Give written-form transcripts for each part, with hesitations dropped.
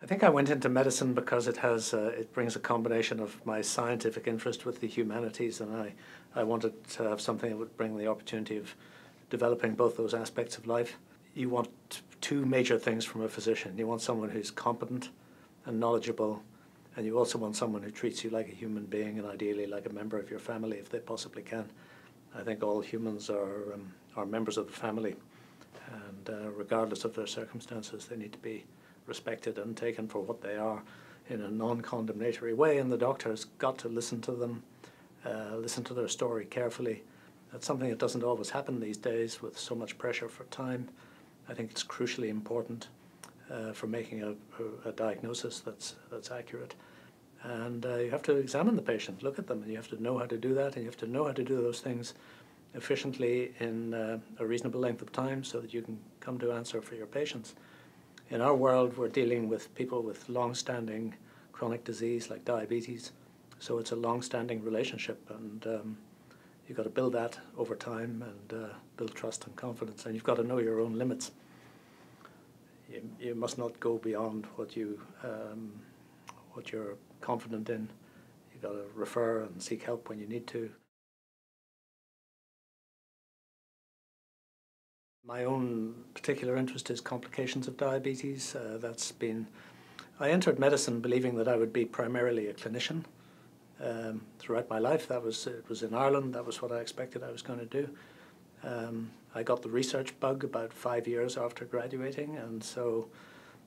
I think I went into medicine because it brings a combination of my scientific interest with the humanities, and I wanted to have something that would bring the opportunity of developing both those aspects of life. You want two major things from a physician. You want someone who's competent and knowledgeable, and you also want someone who treats you like a human being and ideally like a member of your family if they possibly can. I think all humans are members of the family, and regardless of their circumstances, they need to be respected and taken for what they are in a non-condemnatory way, and the doctor has got to listen to them, listen to their story carefully. That's something that doesn't always happen these days with so much pressure for time. I think it's crucially important for making a diagnosis that's accurate. And you have to examine the patient, look at them, and you have to know how to do that, and you have to know how to do those things efficiently in a reasonable length of time so that you can come to answer for your patients. In our world, we're dealing with people with long-standing chronic disease like diabetes, so it's a long-standing relationship, and you've got to build that over time and build trust and confidence, and you've got to know your own limits. You must not go beyond what you're confident in. You've got to refer and seek help when you need to. My own particular interest is complications of diabetes. I entered medicine believing that I would be primarily a clinician throughout my life. It was in Ireland. That was what I expected I was going to do. I got the research bug about 5 years after graduating, and so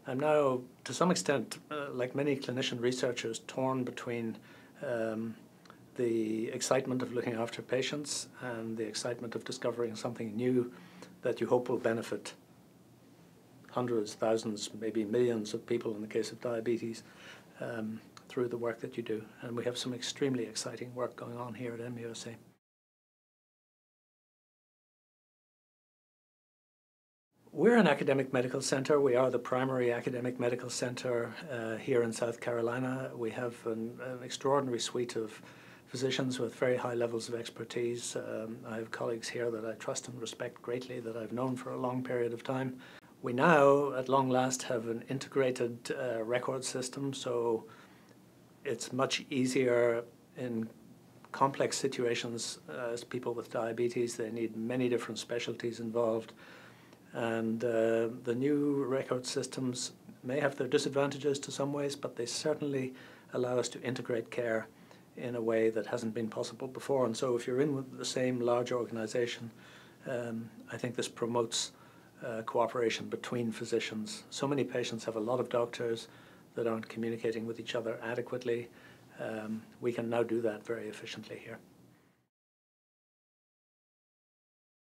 I'm now, to some extent, like many clinician researchers, torn between the excitement of looking after patients and the excitement of discovering something new that you hope will benefit hundreds, thousands, maybe millions of people in the case of diabetes through the work that you do. And we have some extremely exciting work going on here at MUSC. We're an academic medical center. We are the primary academic medical center here in South Carolina. We have an extraordinary suite of physicians with very high levels of expertise. I have colleagues here that I trust and respect greatly, that I've known for a long period of time. We now, at long last, have an integrated record system, so it's much easier in complex situations as people with diabetes. They need many different specialties involved, and the new record systems may have their disadvantages to some ways, but they certainly allow us to integrate care in a way that hasn't been possible before. And so if you're in with the same large organization, I think this promotes cooperation between physicians. So many patients have a lot of doctors that aren't communicating with each other adequately. We can now do that very efficiently here.